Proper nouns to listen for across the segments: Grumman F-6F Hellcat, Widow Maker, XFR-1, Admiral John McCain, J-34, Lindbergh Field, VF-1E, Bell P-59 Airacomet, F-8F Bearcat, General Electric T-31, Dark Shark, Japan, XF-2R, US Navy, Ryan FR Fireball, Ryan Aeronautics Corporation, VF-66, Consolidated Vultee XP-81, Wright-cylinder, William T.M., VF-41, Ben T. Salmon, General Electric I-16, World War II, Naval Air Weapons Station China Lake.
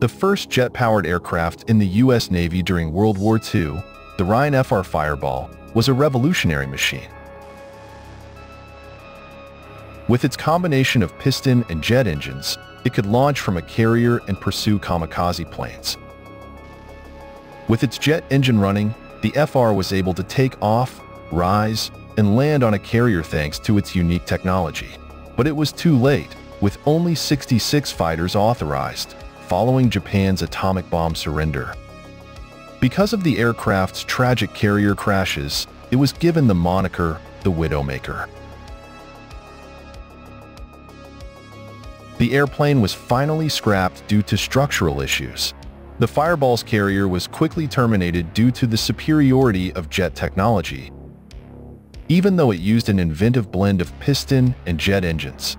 The first jet-powered aircraft in the U.S. Navy during World War II, the Ryan FR Fireball, was a revolutionary machine. With its combination of piston and jet engines, it could launch from a carrier and pursue kamikaze planes. With its jet engine running, the FR was able to take off, rise, and land on a carrier thanks to its unique technology. But it was too late, with only 66 fighters authorized, following Japan's atomic bomb surrender. Because of the aircraft's tragic carrier crashes, it was given the moniker, the Widowmaker. The airplane was finally scrapped due to structural issues. The Fireball's carrier was quickly terminated due to the superiority of jet technology, even though it used an inventive blend of piston and jet engines.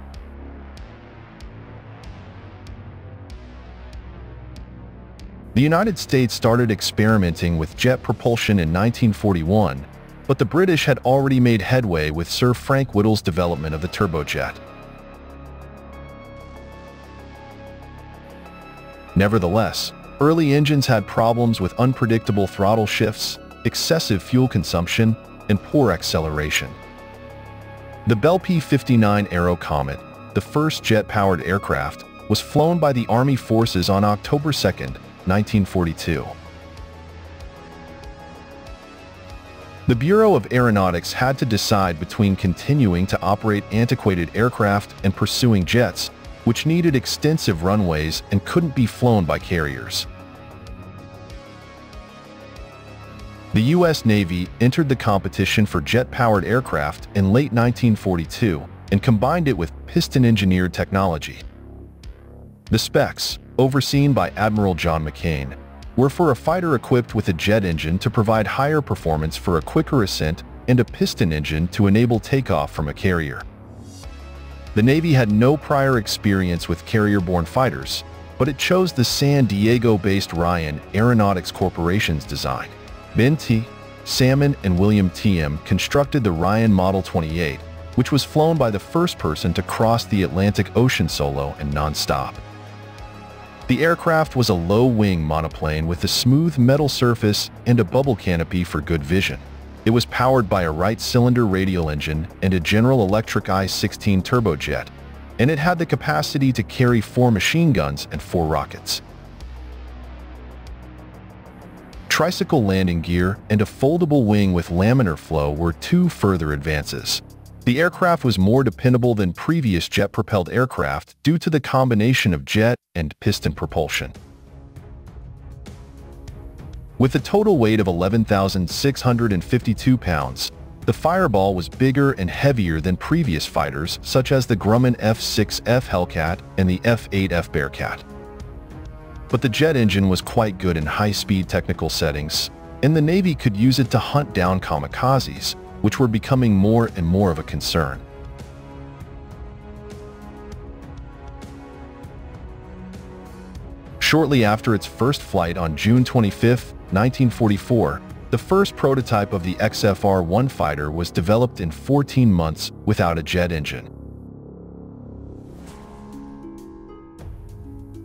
The United States started experimenting with jet propulsion in 1941, but the British had already made headway with Sir Frank Whittle's development of the turbojet. Nevertheless, early engines had problems with unpredictable throttle shifts, excessive fuel consumption, and poor acceleration. The Bell P-59 Airacomet, the first jet-powered aircraft, was flown by the Army Forces on October 2, 1942. The Bureau of Aeronautics had to decide between continuing to operate antiquated aircraft and pursuing jets, which needed extensive runways and couldn't be flown by carriers. The U.S. Navy entered the competition for jet-powered aircraft in late 1942 and combined it with piston-engineered technology. The specs, overseen by Admiral John McCain, were for a fighter equipped with a jet engine to provide higher performance for a quicker ascent and a piston engine to enable takeoff from a carrier. The Navy had no prior experience with carrier-borne fighters, but it chose the San Diego-based Ryan Aeronautics Corporation's design. Ben T. Salmon and William T.M. constructed the Ryan Model 28, which was flown by the first person to cross the Atlantic Ocean solo and non-stop. The aircraft was a low-wing monoplane with a smooth metal surface and a bubble canopy for good vision. It was powered by a Wright-cylinder radial engine and a General Electric I-16 turbojet, and it had the capacity to carry 4 machine guns and 4 rockets. Tricycle landing gear and a foldable wing with laminar flow were 2 further advances. The aircraft was more dependable than previous jet-propelled aircraft due to the combination of jet and piston propulsion. With a total weight of 11,652 pounds, the Fireball was bigger and heavier than previous fighters such as the Grumman F-6F Hellcat and the F-8F Bearcat. But the jet engine was quite good in high-speed technical settings, and the Navy could use it to hunt down kamikazes, which were becoming more and more of a concern. Shortly after its first flight on June 25, 1944, the first prototype of the XFR-1 fighter was developed in 14 months without a jet engine.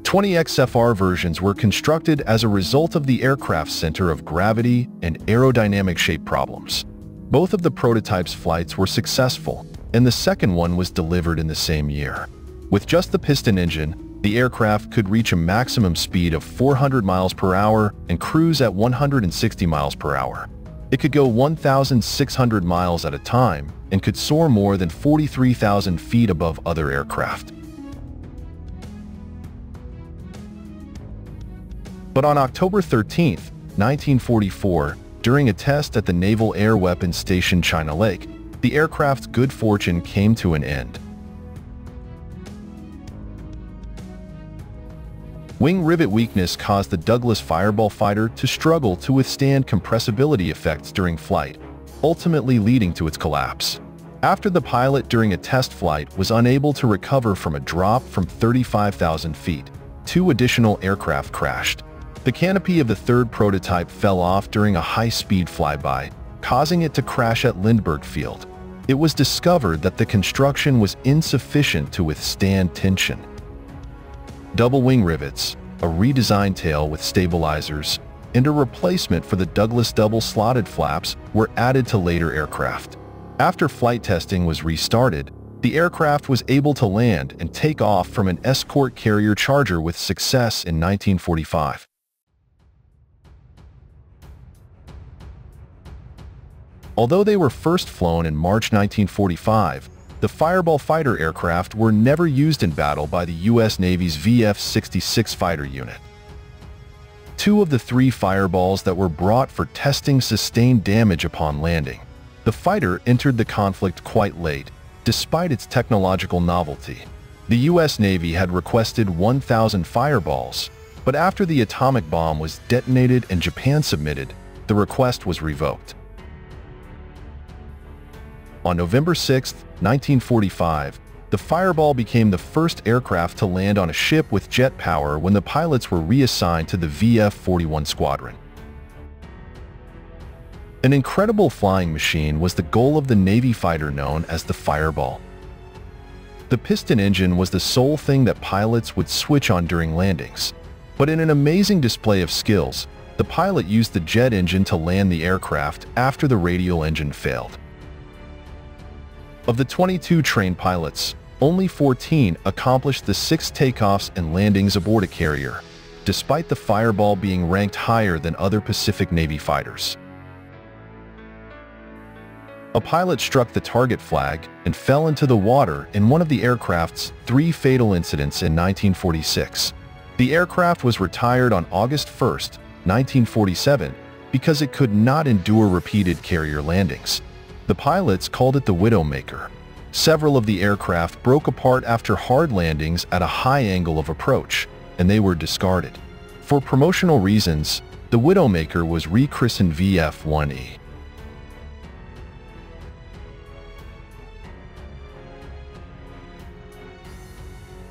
20 XFR versions were constructed as a result of the aircraft's center of gravity and aerodynamic shape problems. Both of the prototype's flights were successful, and the second one was delivered in the same year. With just the piston engine, the aircraft could reach a maximum speed of 400 miles per hour and cruise at 160 miles per hour. It could go 1,600 miles at a time and could soar more than 43,000 feet above other aircraft. But on October 13, 1944, during a test at the Naval Air Weapons Station China Lake, the aircraft's good fortune came to an end. Wing rivet weakness caused the Douglas Fireball fighter to struggle to withstand compressibility effects during flight, ultimately leading to its collapse. After the pilot during a test flight was unable to recover from a drop from 35,000 feet, 2 additional aircraft crashed. The canopy of the third prototype fell off during a high-speed flyby, causing it to crash at Lindbergh Field. It was discovered that the construction was insufficient to withstand tension. Double wing rivets, a redesigned tail with stabilizers, and a replacement for the Douglas double-slotted flaps were added to later aircraft. After flight testing was restarted, the aircraft was able to land and take off from an escort carrier Charger with success in 1945. Although they were first flown in March 1945, the Fireball fighter aircraft were never used in battle by the U.S. Navy's VF-66 fighter unit. Two of the three Fireballs that were brought for testing sustained damage upon landing. The fighter entered the conflict quite late, despite its technological novelty. The U.S. Navy had requested 1,000 Fireballs, but after the atomic bomb was detonated and Japan submitted, the request was revoked. On November 6, 1945, the Fireball became the first aircraft to land on a ship with jet power when the pilots were reassigned to the VF-41 squadron. An incredible flying machine was the goal of the Navy fighter known as the Fireball. The piston engine was the sole thing that pilots would switch on during landings, but in an amazing display of skills, the pilot used the jet engine to land the aircraft after the radial engine failed. Of the 22 trained pilots, only 14 accomplished the 6 takeoffs and landings aboard a carrier, despite the Fireball being ranked higher than other Pacific Navy fighters. A pilot struck the target flag and fell into the water in one of the aircraft's 3 fatal incidents in 1946. The aircraft was retired on August 1, 1947, because it could not endure repeated carrier landings. The pilots called it the Widowmaker. Several of the aircraft broke apart after hard landings at a high angle of approach, and they were discarded. For promotional reasons, the Widowmaker was rechristened VF-1E.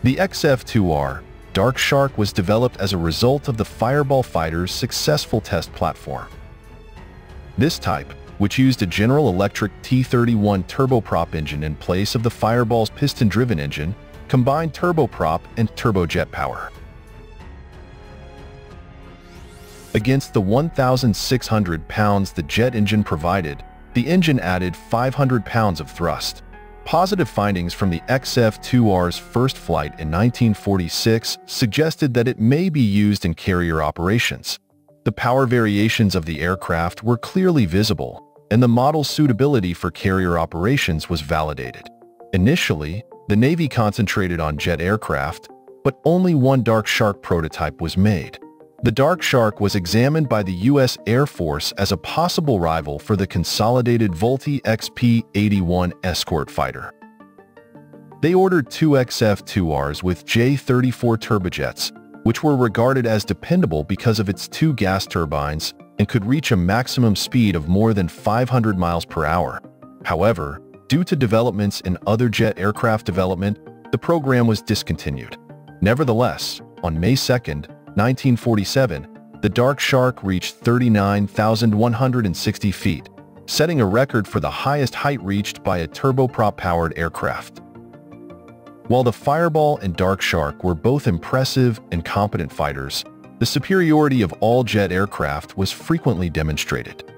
The XF-2R, Dark Shark, was developed as a result of the Fireball fighter's successful test platform. This type, which used a General Electric T-31 turboprop engine in place of the Fireball's piston-driven engine, combined turboprop and turbojet power. Against the 1,600 pounds the jet engine provided, the engine added 500 pounds of thrust. Positive findings from the XF-2R's first flight in 1946 suggested that it may be used in carrier operations. The power variations of the aircraft were clearly visible, and the model's suitability for carrier operations was validated. Initially, the Navy concentrated on jet aircraft, but only one Dark Shark prototype was made. The Dark Shark was examined by the U.S. Air Force as a possible rival for the Consolidated Vultee XP-81 escort fighter. They ordered 2 XF-2Rs with J-34 turbojets, which were regarded as dependable because of its 2 gas turbines and could reach a maximum speed of more than 500 miles per hour. However, due to developments in other jet aircraft development, the program was discontinued. Nevertheless, on May 2, 1947, the Dark Shark reached 39,160 feet, setting a record for the highest height reached by a turboprop-powered aircraft. While the Fireball and Dark Shark were both impressive and competent fighters, the superiority of all jet aircraft was frequently demonstrated.